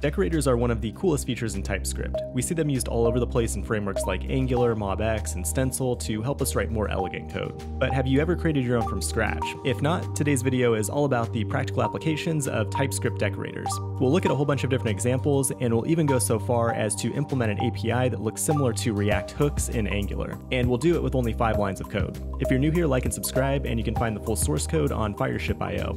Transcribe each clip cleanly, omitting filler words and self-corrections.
Decorators are one of the coolest features in TypeScript. We see them used all over the place in frameworks like Angular, MobX, and Stencil to help us write more elegant code. But have you ever created your own from scratch? If not, today's video is all about the practical applications of TypeScript decorators. We'll look at a whole bunch of different examples, and we'll even go so far as to implement an API that looks similar to React hooks in Angular. And we'll do it with only 5 lines of code. If you're new here, like and subscribe, and you can find the full source code on Fireship.io.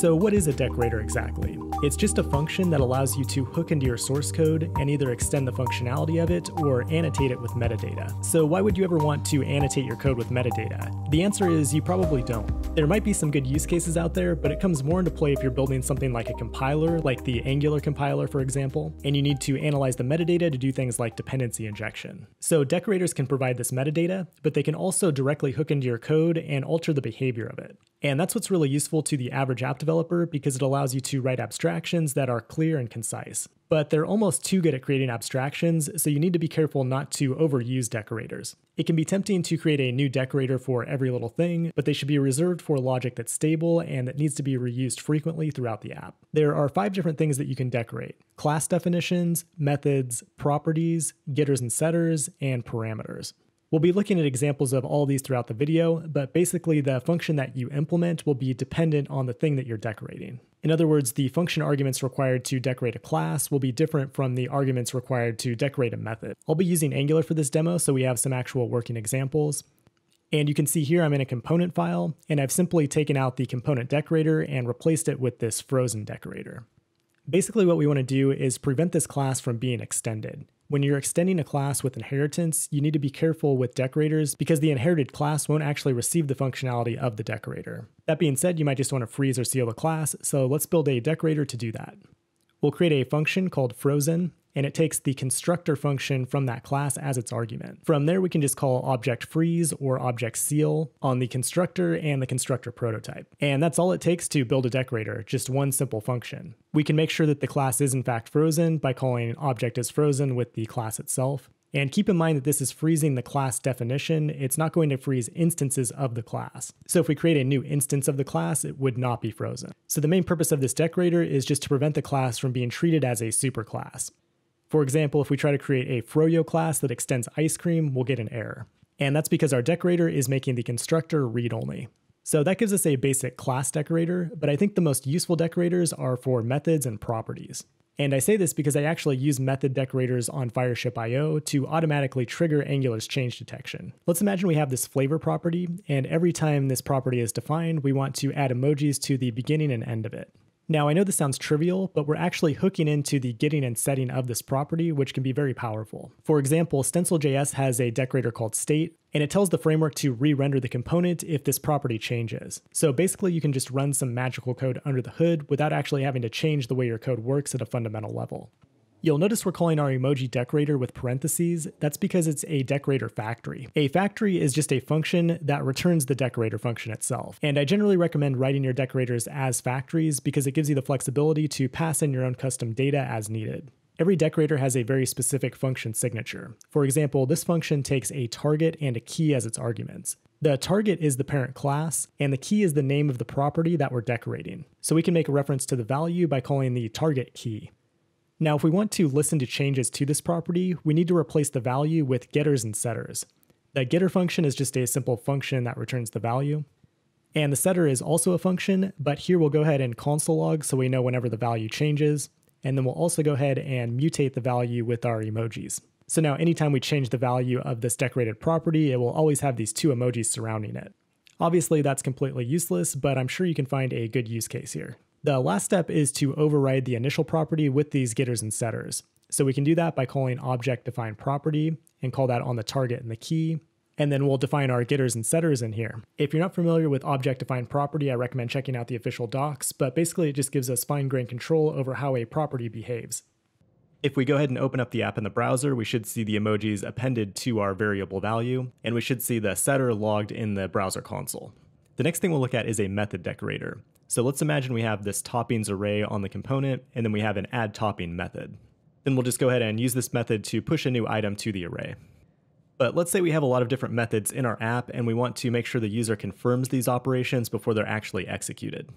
So what is a decorator exactly? It's just a function that allows you to hook into your source code and either extend the functionality of it or annotate it with metadata. So why would you ever want to annotate your code with metadata? The answer is you probably don't. There might be some good use cases out there, but it comes more into play if you're building something like a compiler, like the Angular compiler, for example, and you need to analyze the metadata to do things like dependency injection. So decorators can provide this metadata, but they can also directly hook into your code and alter the behavior of it. And that's what's really useful to the average app developer because it allows you to write abstractions that are clear and concise. But they're almost too good at creating abstractions, so you need to be careful not to overuse decorators. It can be tempting to create a new decorator for every little thing, but they should be reserved for logic that's stable and that needs to be reused frequently throughout the app. There are 5 different things that you can decorate: class definitions, methods, properties, getters and setters, and parameters. We'll be looking at examples of all these throughout the video, but basically the function that you implement will be dependent on the thing that you're decorating. In other words, the function arguments required to decorate a class will be different from the arguments required to decorate a method. I'll be using Angular for this demo, so we have some actual working examples. And you can see here I'm in a component file, and I've simply taken out the component decorator and replaced it with this frozen decorator. Basically what we want to do is prevent this class from being extended. When you're extending a class with inheritance, you need to be careful with decorators because the inherited class won't actually receive the functionality of the decorator. That being said, you might just want to freeze or seal the class, so let's build a decorator to do that. We'll create a function called frozen, and it takes the constructor function from that class as its argument. From there, we can just call Object.freeze or Object.seal on the constructor and the constructor prototype. And that's all it takes to build a decorator, just one simple function. We can make sure that the class is in fact frozen by calling Object.isFrozen with the class itself. And keep in mind that this is freezing the class definition. It's not going to freeze instances of the class. So if we create a new instance of the class, it would not be frozen. So the main purpose of this decorator is just to prevent the class from being treated as a superclass. For example, if we try to create a froyo class that extends ice cream, we'll get an error. And that's because our decorator is making the constructor read-only. So that gives us a basic class decorator, but I think the most useful decorators are for methods and properties. And I say this because I actually use method decorators on Fireship.io to automatically trigger Angular's change detection. Let's imagine we have this flavor property, and every time this property is defined, we want to add emojis to the beginning and end of it. Now, I know this sounds trivial, but we're actually hooking into the getting and setting of this property, which can be very powerful. For example, Stencil.js has a decorator called state, and it tells the framework to re-render the component if this property changes. So basically, you can just run some magical code under the hood without actually having to change the way your code works at a fundamental level. You'll notice we're calling our emoji decorator with parentheses. That's because it's a decorator factory. A factory is just a function that returns the decorator function itself. And I generally recommend writing your decorators as factories because it gives you the flexibility to pass in your own custom data as needed. Every decorator has a very specific function signature. For example, this function takes a target and a key as its arguments. The target is the parent class, and the key is the name of the property that we're decorating. So we can make a reference to the value by calling the target key. Now, if we want to listen to changes to this property, we need to replace the value with getters and setters. The getter function is just a simple function that returns the value. And the setter is also a function, but here we'll go ahead and console log so we know whenever the value changes. And then we'll also go ahead and mutate the value with our emojis. So now anytime we change the value of this decorated property, it will always have these 2 emojis surrounding it. Obviously, that's completely useless, but I'm sure you can find a good use case here. The last step is to override the initial property with these getters and setters. So we can do that by calling Object.defineProperty and call that on the target and the key. And then we'll define our getters and setters in here. If you're not familiar with Object.defineProperty, I recommend checking out the official docs, but basically it just gives us fine-grained control over how a property behaves. If we go ahead and open up the app in the browser, we should see the emojis appended to our variable value, and we should see the setter logged in the browser console. The next thing we'll look at is a method decorator. So let's imagine we have this toppings array on the component, and then we have an add topping method. Then we'll just go ahead and use this method to push a new item to the array. But let's say we have a lot of different methods in our app, and we want to make sure the user confirms these operations before they're actually executed.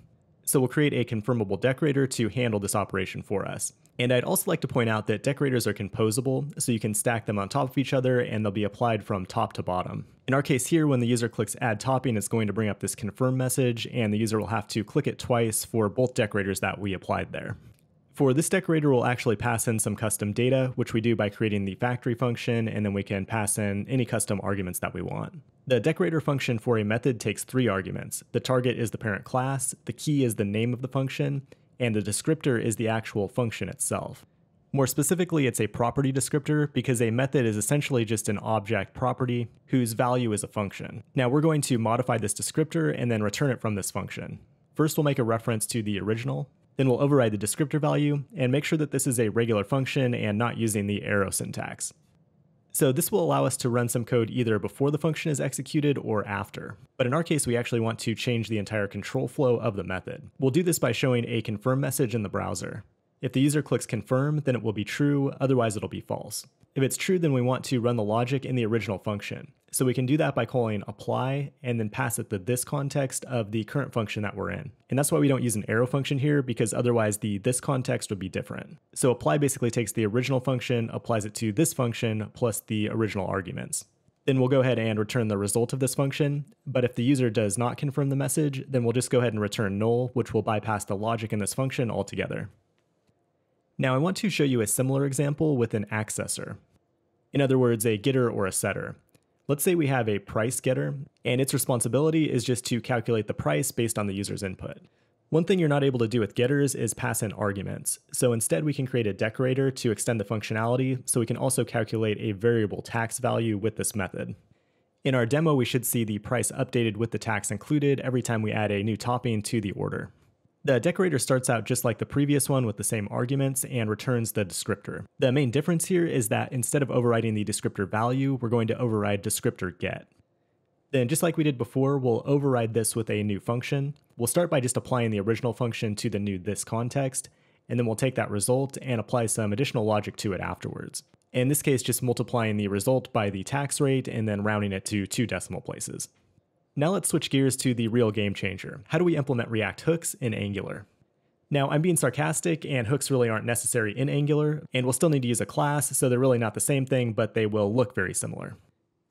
so we'll create a confirmable decorator to handle this operation for us. And I'd also like to point out that decorators are composable, so you can stack them on top of each other and they'll be applied from top to bottom. In our case here, when the user clicks add topping, it's going to bring up this confirm message, and the user will have to click it twice for both decorators that we applied there. For this decorator, we'll actually pass in some custom data, which we do by creating the factory function, and then we can pass in any custom arguments that we want. The decorator function for a method takes 3 arguments. The target is the parent class, the key is the name of the function, and the descriptor is the actual function itself. More specifically, it's a property descriptor, because a method is essentially just an object property whose value is a function. Now we're going to modify this descriptor and then return it from this function. First, we'll make a reference to the original. Then we'll override the descriptor value and make sure that this is a regular function and not using the arrow syntax. So this will allow us to run some code either before the function is executed or after. But in our case, we actually want to change the entire control flow of the method. We'll do this by showing a confirm message in the browser. If the user clicks confirm, then it will be true, otherwise it'll be false. If it's true, then we want to run the logic in the original function. So we can do that by calling apply and then pass it the this context of the current function that we're in. And that's why we don't use an arrow function here, because otherwise the this context would be different. So apply basically takes the original function, applies it to this function plus the original arguments. Then we'll go ahead and return the result of this function. But if the user does not confirm the message, then we'll just go ahead and return null, which will bypass the logic in this function altogether. Now I want to show you a similar example with an accessor. In other words, a getter or a setter. Let's say we have a price getter, and its responsibility is just to calculate the price based on the user's input. One thing you're not able to do with getters is pass in arguments. So instead we can create a decorator to extend the functionality, so we can also calculate a variable tax value with this method. In our demo, we should see the price updated with the tax included every time we add a new topping to the order. The decorator starts out just like the previous one with the same arguments and returns the descriptor. The main difference here is that instead of overriding the descriptor value, we're going to override descriptor get. Then just like we did before, we'll override this with a new function. We'll start by just applying the original function to the new this context, and then we'll take that result and apply some additional logic to it afterwards. In this case, just multiplying the result by the tax rate and then rounding it to 2 decimal places. Now let's switch gears to the real game changer. How do we implement React hooks in Angular? Now I'm being sarcastic, and hooks really aren't necessary in Angular, and we'll still need to use a class, so they're really not the same thing, but they will look very similar.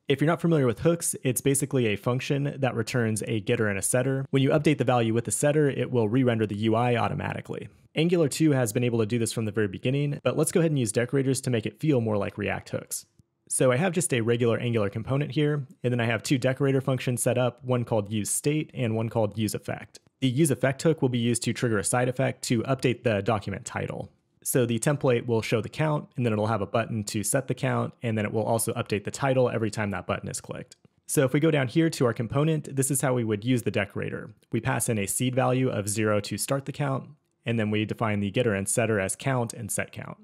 If you're not familiar with hooks, it's basically a function that returns a getter and a setter. When you update the value with the setter, it will re-render the UI automatically. Angular 2 has been able to do this from the very beginning, but let's go ahead and use decorators to make it feel more like React hooks. So I have just a regular Angular component here, and then I have 2 decorator functions set up, one called useState and one called useEffect. The useEffect hook will be used to trigger a side effect to update the document title. So the template will show the count, and then it'll have a button to set the count, and then it will also update the title every time that button is clicked. So if we go down here to our component, this is how we would use the decorator. We pass in a seed value of 0 to start the count, and then we define the getter and setter as count and set count.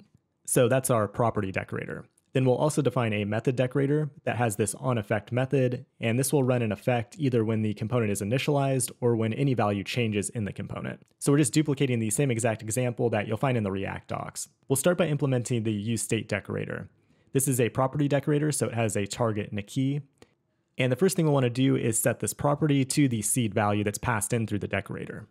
So that's our property decorator. Then we'll also define a method decorator that has this onEffect method, and this will run an effect either when the component is initialized or when any value changes in the component. So we're just duplicating the same exact example that you'll find in the React docs. We'll start by implementing the useState decorator. This is a property decorator, so it has a target and a key. And the first thing we'll want to do is set this property to the seed value that's passed in through the decorator.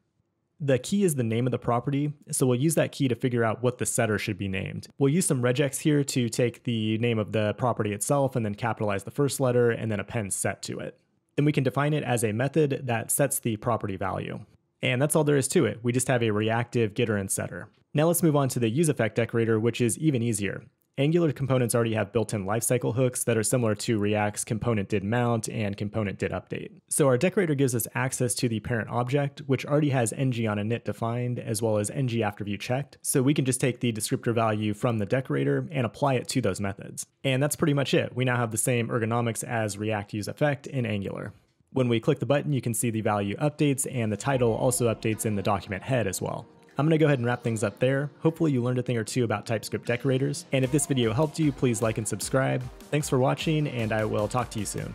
The key is the name of the property, so we'll use that key to figure out what the setter should be named. We'll use some regex here to take the name of the property itself and then capitalize the first letter and then append set to it. Then we can define it as a method that sets the property value. And that's all there is to it. We just have a reactive getter and setter. Now let's move on to the useEffect decorator, which is even easier. Angular components already have built-in lifecycle hooks that are similar to React's componentDidMount and componentDidUpdate. So our decorator gives us access to the parent object, which already has ngOnInit defined as well as ngAfterViewChecked. So we can just take the descriptor value from the decorator and apply it to those methods. And that's pretty much it. We now have the same ergonomics as React useEffect in Angular. When we click the button, you can see the value updates, and the title also updates in the document head as well. I'm going to go ahead and wrap things up there. Hopefully you learned a thing or two about TypeScript decorators, and if this video helped you, please like and subscribe. Thanks for watching, and I will talk to you soon.